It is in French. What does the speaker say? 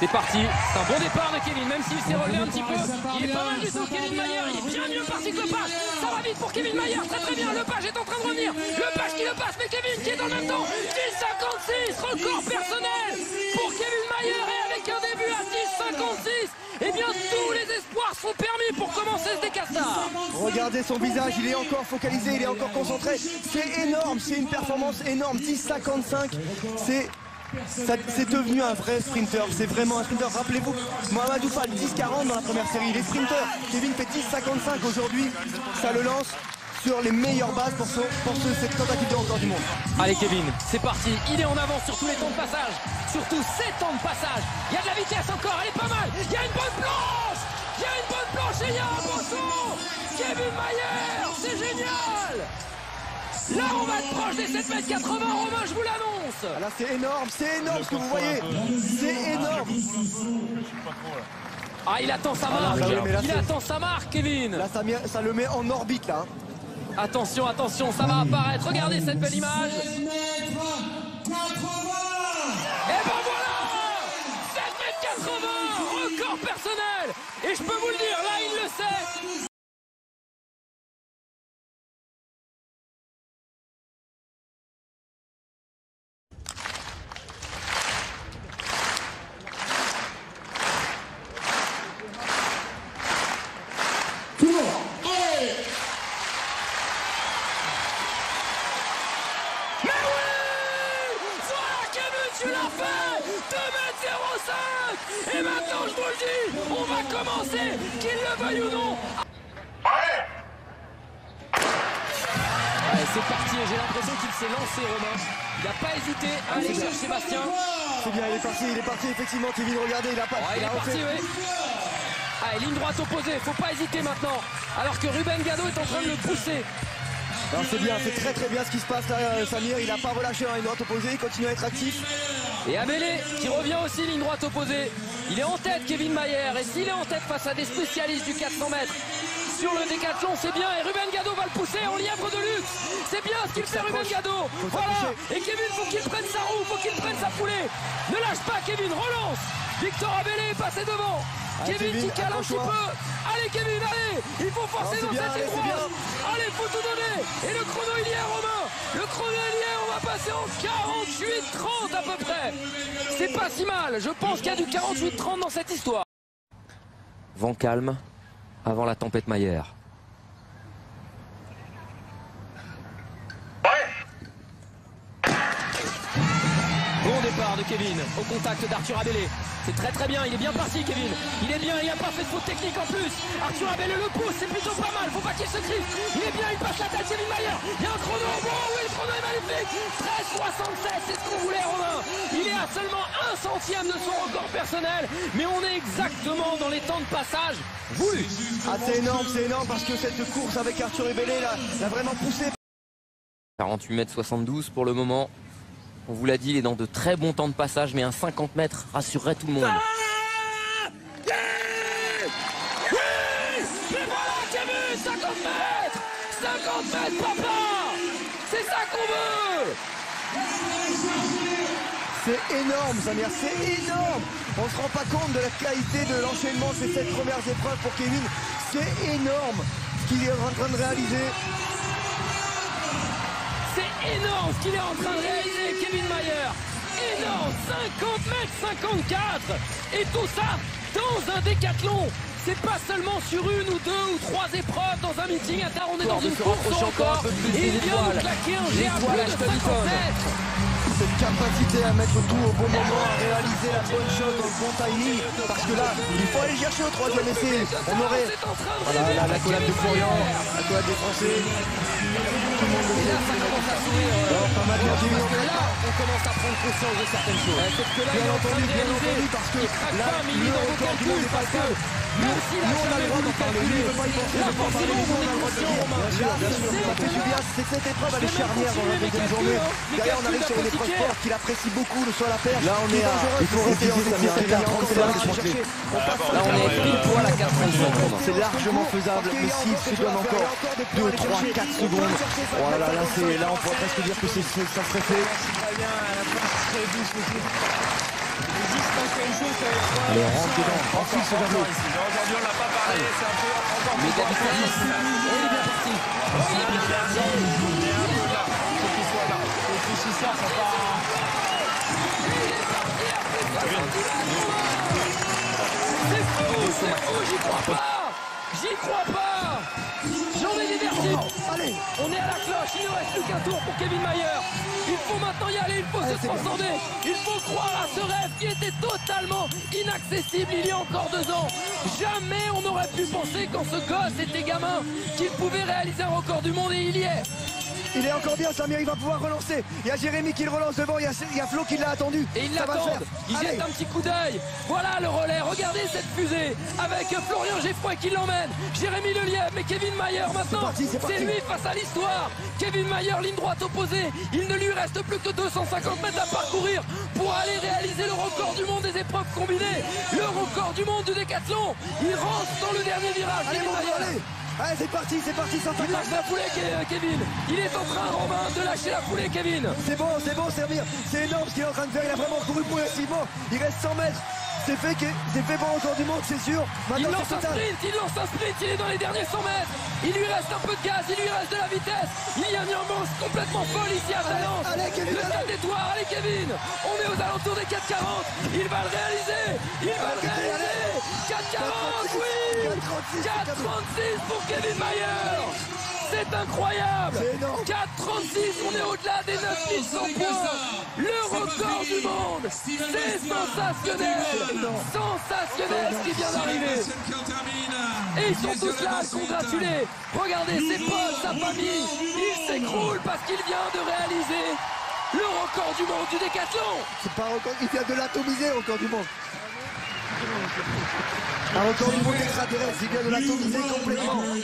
C'est parti, c'est un bon départ de Kevin, même s'il s'est relevé un petit peu. Il est pas mal du tout, Kevin Mayer, il est bien mieux parti que Le Page. Ça va vite pour Kevin Mayer, très très bien. Le Page est en train de revenir, Le Page qui le passe, mais Kevin qui est dans le même temps. 10,56, record personnel pour Kevin Mayer et avec un début à 10,56. Eh bien, tous les espoirs sont permis pour commencer ce décassard. Regardez son visage, il est encore focalisé, il est encore concentré. C'est énorme, c'est une performance énorme. 10,55, c'est devenu un vrai sprinter, c'est vraiment un sprinter. Rappelez-vous, Mohamedou Fall 10,40 dans la première série, il est sprinter. Kevin fait 10,55 aujourd'hui, ça le lance sur les meilleures bases pour cette tentative de record du monde. Allez Kevin, c'est parti, il est en avance sur tous les temps de passage, surtout ces temps de passage. Il y a de la vitesse encore, elle est pas mal, il y a une bonne planche, il y a une bonne planche et il y a un bon saut. Kevin Mayer, c'est génial. Là, on va être proche des 7,80 m, Romain, je vous l'annonce. Là, c'est énorme ce que vous voyez. C'est énorme. Ah, il attend sa marque. Il attend sa marque, Kevin. Là, ça le met en orbite, là. Attention, attention, ça va apparaître. Regardez cette belle image. Et ben voilà, 7,80 m, record personnel. Et je peux vous le dire, là, il le sait. Tu l'as fait, 2,05 m. Et maintenant, je vous le dis, on va commencer, qu'il le veuille ou non. Allez, c'est parti, j'ai l'impression qu'il s'est lancé, Romain. Il n'a pas hésité à aller chercher Sébastien. C'est bien, il est parti, effectivement, Kevin, regardez, il a pas... Ouais, il est parti, oui. Allez, ligne droite opposée, faut pas hésiter maintenant. Alors que Ruben Gado est en train de le pousser. C'est bien, c'est très très bien ce qui se passe là, Samir, il n'a pas relâché, hein, ligne droite opposée, il continue à être actif. Et Abelé qui revient aussi, ligne droite opposée, il est en tête Kevin Mayer, et s'il est en tête face à des spécialistes du 400 mètres sur le décathlon, c'est bien, et Ruben Gado va le pousser en lièvre de luxe, c'est bien ce qu'il fait Ruben Gado, voilà, et Kevin faut qu'il prenne sa roue, faut qu'il prenne sa foulée, ne lâche pas Kevin, relance, Victor Abelé est passé devant, allez, Kevin qui cale un petit peu, allez Kevin, allez, il faut forcer dans cette ligne droite, allez, faut tout donner, et le chrono il y est Romain, le chrono il y est, on va passer en 48,30 à peu près, c'est pas si mal, je pense qu'il y a du 48,30 dans cette histoire. Vent calme avant la tempête Mayer. Bon départ de Kevin, au contact d'Arthur Abelé. C'est très très bien, il est bien parti Kevin. Il est bien, il n'a pas fait de faute technique en plus. Arthur Abelé le pousse, c'est plutôt pas mal, faut pas qu'il se crispe. Il est bien, il passe la tête, Kevin Mayer. Il y a un chrono, oh oui, le chrono est magnifique. 13,67, c'est ce qu'on voulait Romain. Il est à seulement 1 centième de son record personnel, mais on est exactement dans les temps de passage voulus. Ah c'est énorme parce que cette course avec Arthur Abelé là, l'a vraiment poussé. 48,72 m pour le moment. On vous l'a dit, il est dans de très bons temps de passage, mais un 50 mètres rassurerait tout le monde. Oui, mais voilà Kevin, 50 mètres 50 mètres, papa. C'est ça qu'on veut. C'est énorme, Samir, c'est énorme. On se rend pas compte de la qualité de l'enchaînement de ces 7 premières épreuves pour Kevin. C'est énorme ce qu'il est en train de réaliser. C'est énorme ce qu'il est en train de réaliser, Kevin Mayer. Énorme, 50,54 m. Et tout ça dans un décathlon. C'est pas seulement sur une ou deux ou trois épreuves dans un meeting à tard. On est dans une course encore. Et il vient de claquer un GA de 50 mètres. Cette capacité à mettre tout au bon moment, à réaliser la bonne chose dans le bon timing. Parce que là, il faut aller chercher au troisième essai. On aurait... Voilà, la collab de Florian, la collab des Français. Et là, ça commence à sourire. Là, on commence à prendre conscience de certaines choses. Bien entendu, parce que là, le record du monde est passé. Nous, on a le droit d'en parler. Lui, il ne veut pas y penser. Là, ça fait du bien. C'est cette épreuve, elle est charnière dans la deuxième journée. D'ailleurs, on arrive sur une épreuve forte qu'il apprécie beaucoup, le saut à la perche. Là, on est à... Il faut refuser, ça vient à 4,35 m. Là, on est pile poil à 4,35 m. C'est largement faisable, mais s'il se donne encore 2, 3, 4 secondes. Voilà, là, on pourrait presque dire que ça serait fait. Allez, on rentre dedans. Francis Abelé. Aujourd'hui, on n'a pas parlé. C'est un peu encore plus fort. On est bien parti. On est bien parti. On est un peu là. Il faut qu'il soit là. Il faut qu'il soit là. Ça part. C'est faux. J'y crois pas. J'y crois pas. J'en ai des vertiges. Allez, on est à la cloche. Il ne reste plus qu'un tour pour Kevin Mayer. Il faut maintenant y aller. Il faut se transcender. Il faut croire à ce rêve qui était totalement inaccessible il y a encore 2 ans. Jamais on n'aurait pu penser quand ce gosse était gamin qu'il pouvait réaliser un record du monde, et il y est. Il est encore bien, Samir, il va pouvoir relancer. Il y a Jérémy qui le relance devant, il y a Flo qui l'a attendu. Et il l'attend, il jette un petit coup d'œil. Voilà le relais, regardez cette fusée avec Florian Geffroy qui l'emmène. Jérémy Lelièvre, mais Kevin Mayer maintenant, c'est lui face à l'histoire. Kevin Mayer, ligne droite opposée. Il ne lui reste plus que 250 mètres à parcourir pour aller réaliser le record du monde des épreuves combinées. Le record du monde du décathlon. Il rentre dans le dernier virage. Allez, Kevin Mayer. Allez, c'est parti, sans tacle. Il lâche la foulée, Kevin. Il est en train, Romain, de lâcher la foulée, Kevin. C'est bon, Samir. C'est énorme ce qu'il est en train de faire. Il a vraiment couru progressivement. Il reste 100 mètres. C'est fait pour encore du monde, c'est sûr. Maintenant, il lance un sprint, il est dans les derniers 100 mètres. Il lui reste un peu de gaz, il lui reste de la vitesse. Il y a une ambiance complètement folle ici à Valence. Allez, Kevin, allez, Kevin. On est aux alentours des 4,40. Il va le réaliser. Il va le réaliser. 4,40, oui. 4,36 pour Kevin Mayer. C'est incroyable. 4,36, on est au-delà des 9,100 points. Le record du monde. C'est sensationnel. Sensationnel ce qui vient d'arriver. Et ils sont tous là à congratuler. Regardez ses potes, sa famille. Il s'écroule parce qu'il vient de réaliser le record du monde du décathlon. C'est pas un record, il vient de l'atomiser, le record du monde. Un record du monde extraterrestre, il vient de l'atomiser complètement.